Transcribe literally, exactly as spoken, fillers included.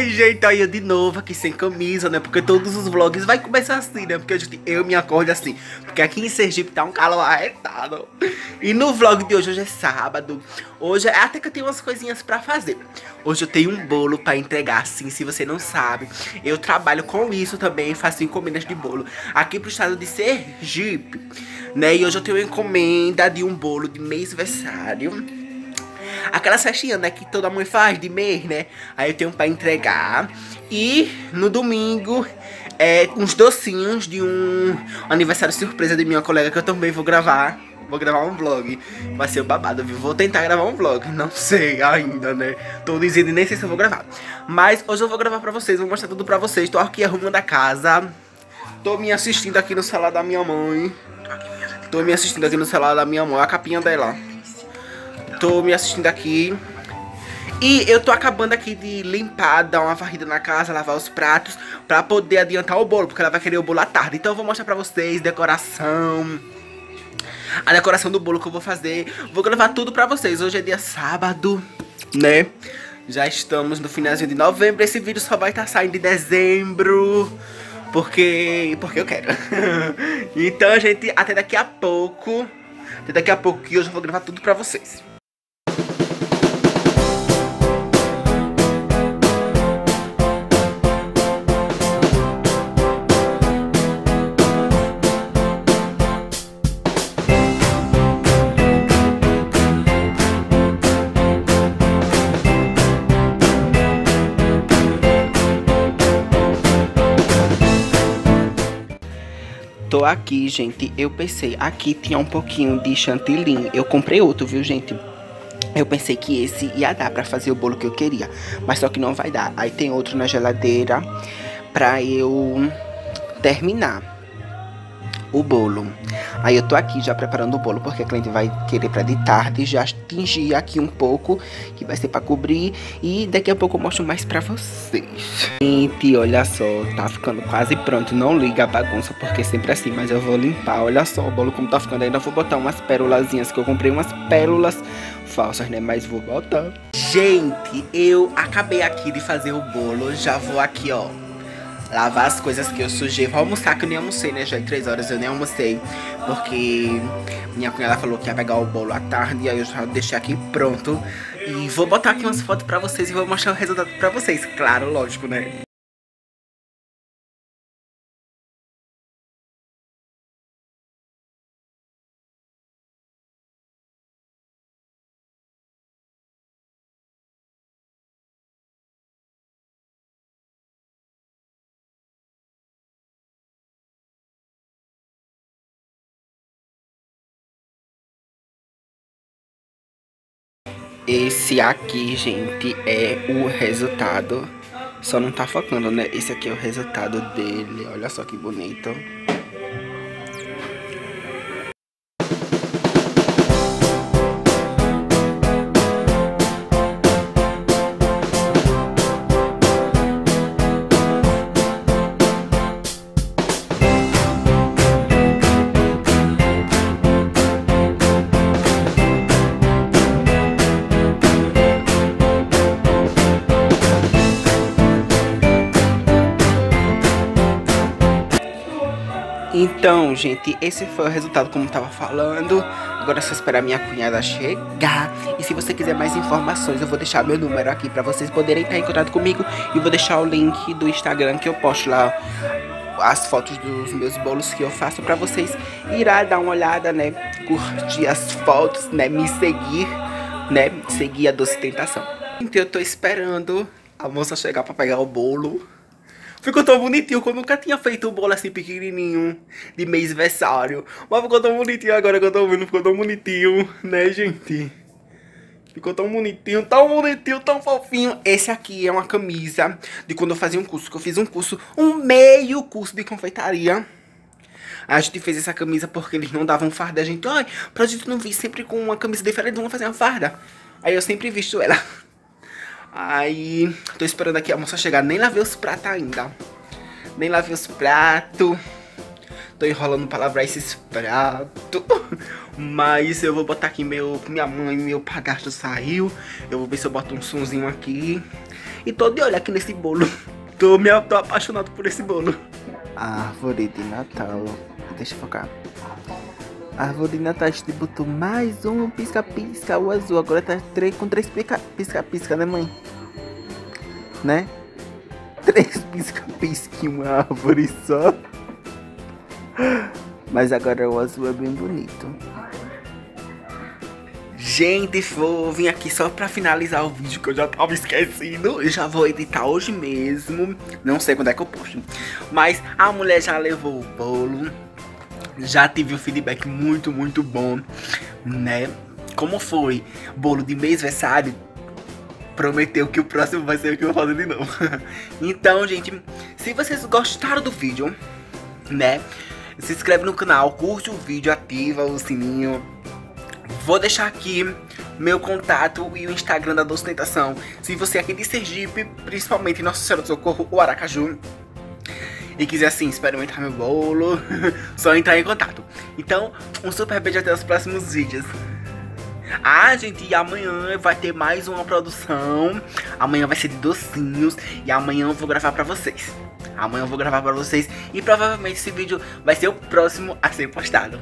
Ai, gente, aí eu de novo aqui sem camisa, né? Porque todos os vlogs vai começar assim, né? Porque gente, eu me acordo assim. Porque aqui em Sergipe tá um calor arretado. E no vlog de hoje, hoje é sábado. Hoje é até que eu tenho umas coisinhas pra fazer. Hoje eu tenho um bolo pra entregar, assim, se você não sabe. Eu trabalho com isso também, faço encomendas de bolo aqui pro estado de Sergipe, né? E hoje eu tenho uma encomenda de um bolo de mêsversário. Aquela festinha, né, que toda mãe faz de mês, né? Aí eu tenho pra entregar. E no domingo, é, uns docinhos de um aniversário surpresa de minha colega, que eu também vou gravar. Vou gravar um vlog. Vai ser o babado, viu? Vou tentar gravar um vlog. Não sei ainda, né? Tô dizendo, nem sei se eu vou gravar. Mas hoje eu vou gravar pra vocês, vou mostrar tudo pra vocês. Tô aqui arrumando a casa. Tô me assistindo aqui no celular da minha mãe. Tô me assistindo aqui no celular da minha mãe. A capinha dela, tô me assistindo aqui. E eu tô acabando aqui de limpar, dar uma varrida na casa, lavar os pratos, pra poder adiantar o bolo, porque ela vai querer o bolo à tarde. Então eu vou mostrar pra vocês decoração, a decoração do bolo que eu vou fazer. Vou gravar tudo pra vocês. Hoje é dia sábado, né? Já estamos no finalzinho de novembro. Esse vídeo só vai estar saindo em dezembro, Porque... porque eu quero. Então, gente, até daqui a pouco. Até daqui a pouco que eu já vou gravar tudo pra vocês. Tô aqui, gente, eu pensei, aqui tinha um pouquinho de chantilly, eu comprei outro, viu, gente? Eu pensei que esse ia dar pra fazer o bolo que eu queria, mas só que não vai dar. Aí tem outro na geladeira pra eu terminar o bolo. Aí eu tô aqui já preparando o bolo, porque a cliente vai querer pra de tarde, já tingir aqui um pouco, que vai ser pra cobrir, e daqui a pouco eu mostro mais pra vocês. Gente, olha só, tá ficando quase pronto. Não liga a bagunça, porque é sempre assim, mas eu vou limpar. Olha só o bolo como tá ficando. Ainda vou botar umas pérolazinhas, que eu comprei umas pérolas falsas, né, mas vou botar. Gente, eu acabei aqui de fazer o bolo, já vou aqui, ó, lavar as coisas que eu sujei. Vou almoçar, que eu nem almocei, né? Já é três horas, eu nem almocei, porque minha cunhada falou que ia pegar o bolo à tarde. Aí eu já deixei aqui pronto. E vou botar aqui umas fotos pra vocês e vou mostrar o resultado pra vocês. Claro, lógico, né? Esse aqui, gente, é o resultado. Só não tá focando, né? Esse aqui é o resultado dele. Olha só que bonito. Então, gente, esse foi o resultado como eu tava falando. Agora é só esperar minha cunhada chegar. E se você quiser mais informações, eu vou deixar meu número aqui pra vocês poderem estar em contato comigo. E vou deixar o link do Instagram, que eu posto lá as fotos dos meus bolos que eu faço, pra vocês ir lá dar uma olhada, né? Curtir as fotos, né? Me seguir, né? Seguir a Doce Tentação. Então eu tô esperando a moça chegar pra pegar o bolo. Ficou tão bonitinho, que eu nunca tinha feito um bolo assim pequenininho, de mêsversário. Mas ficou tão bonitinho agora que eu tô vendo, ficou tão bonitinho, né, gente? Ficou tão bonitinho, tão bonitinho, tão fofinho. Esse aqui é uma camisa de quando eu fazia um curso, que eu fiz um curso, um meio curso de confeitaria. A gente fez essa camisa porque eles não davam farda. A gente, ai, pra gente não vir sempre com uma camisa diferente, vamos fazer uma farda. Aí eu sempre visto ela. Aí, tô esperando aqui a moça chegar. Nem lavei os pratos ainda. Nem lavei os pratos. Tô enrolando pra lavar esses pratos. Mas eu vou botar aqui meu... Minha mãe, meu padrasto saiu. Eu vou ver se eu boto um sonzinho aqui. E tô de olho aqui nesse bolo. Tô, me, tô apaixonado por esse bolo. Árvore de Natal. Deixa eu focar. A árvore de Natal distribuiu mais um pisca-pisca, o azul. Agora tá três, com três pisca-pisca, né, mãe? Né? Três pisca-pisca em uma árvore só. Mas agora o azul é bem bonito. Gente, vou vir aqui só pra finalizar o vídeo que eu já tava esquecendo. Eu já vou editar hoje mesmo. Não sei quando é que eu posto. Mas a mulher já levou o bolo. Já tive um feedback muito, muito bom, né? Como foi bolo de mêsversário, prometeu que o próximo vai ser o que eu vou fazer de novo. Então, gente, se vocês gostaram do vídeo, né? Se inscreve no canal, curte o vídeo, ativa o sininho. Vou deixar aqui meu contato e o Instagram da Doce Tentação. Se você é aqui de Sergipe, principalmente em Nossa Senhora do Socorro ou Aracaju, e quiser assim experimentar meu bolo, só entrar em contato. Então, um super beijo até os próximos vídeos. Ah, gente, e amanhã vai ter mais uma produção. Amanhã vai ser de docinhos. E amanhã eu vou gravar pra vocês. Amanhã eu vou gravar pra vocês. E provavelmente esse vídeo vai ser o próximo a ser postado.